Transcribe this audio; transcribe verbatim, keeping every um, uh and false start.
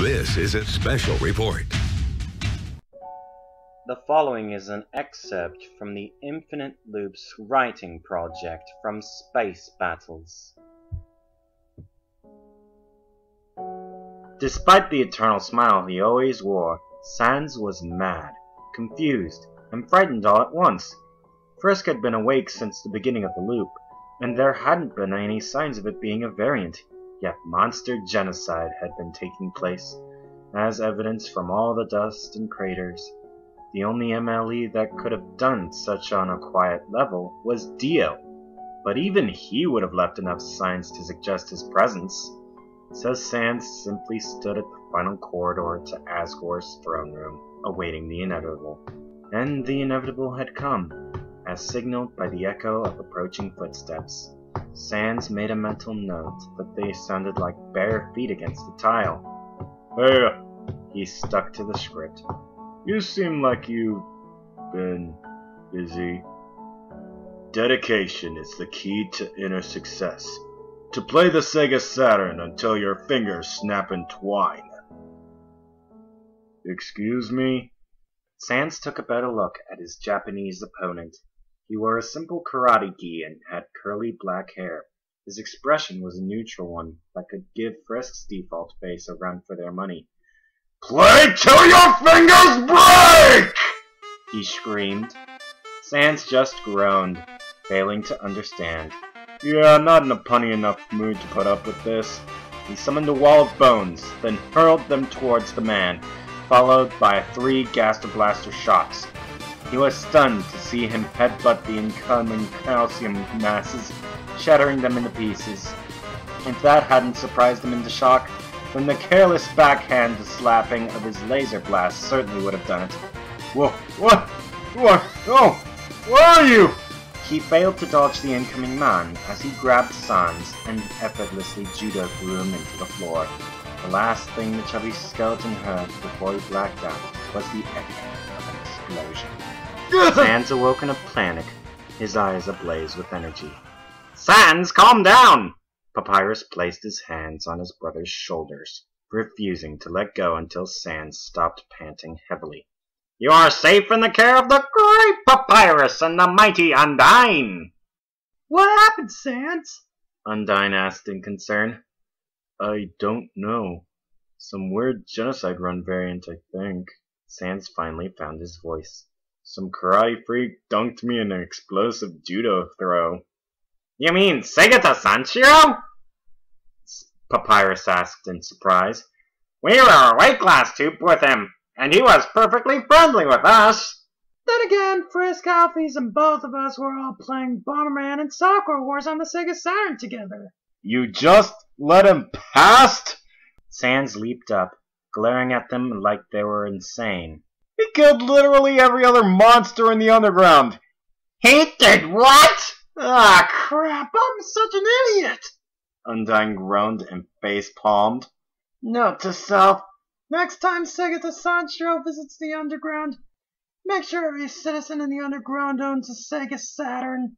This is a special report. The following is an excerpt from the Infinite Loops writing project from Space Battles. Despite the eternal smile he always wore, Sans was mad, confused, and frightened all at once. Frisk had been awake since the beginning of the loop, and there hadn't been any signs of it being a variant. Yet monster genocide had been taking place, as evidenced from all the dust and craters. The only M L E that could have done such on a quiet level was Dio, but even he would have left enough signs to suggest his presence. So Sans simply stood at the final corridor to Asgore's throne room, awaiting the inevitable. And the inevitable had come, as signaled by the echo of approaching footsteps. Sans made a mental note that they sounded like bare feet against the tile. Hey, he stuck to the script. You seem like you've been busy. Dedication is the key to inner success. To play the Sega Saturn until your fingers snap and twine. Excuse me? Sans took a better look at his Japanese opponent. He wore a simple karate gi and had curly black hair. His expression was a neutral one that could give Frisk's default face a run for their money. Play till your fingers break! He screamed. Sans just groaned, failing to understand. Yeah, not in a punny enough mood to put up with this. He summoned a wall of bones, then hurled them towards the man, followed by three Gaster Blaster shots. He was stunned to see him headbutt the incoming calcium masses, shattering them into pieces. If that hadn't surprised him into shock, then the careless backhand slapping of his laser blast certainly would have done it. Whoa, what? What? Oh! Where are you? He failed to dodge the incoming man as he grabbed Sans and effortlessly judo threw him into the floor. The last thing the chubby skeleton heard before he blacked out was the echo of an explosion. Sans awoke in a panic, his eyes ablaze with energy. Sans, calm down! Papyrus placed his hands on his brother's shoulders, refusing to let go until Sans stopped panting heavily. You are safe in the care of the great Papyrus and the mighty Undyne! What happened, Sans? Undyne asked in concern. I don't know. Some weird genocide run variant, I think. Sans finally found his voice. Some karate freak dunked me in an explosive judo throw. You mean Segata Sanshiro? Papyrus asked in surprise. We were awake last hoop with him, and he was perfectly friendly with us. Then again, Frisk, Alphys, and both of us were all playing Bomberman and Soccer Wars on the Sega Saturn together. You just let him past? Sans leaped up, glaring at them like they were insane. He killed literally every other monster in the underground. He did what? Ah, crap, I'm such an idiot! Undyne groaned and face-palmed. Note to self, next time Segata Sanshiro visits the underground, make sure every citizen in the underground owns a Sega Saturn.